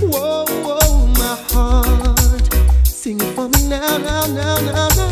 Whoa, whoa, my heart, sing it for me now, now, now, now.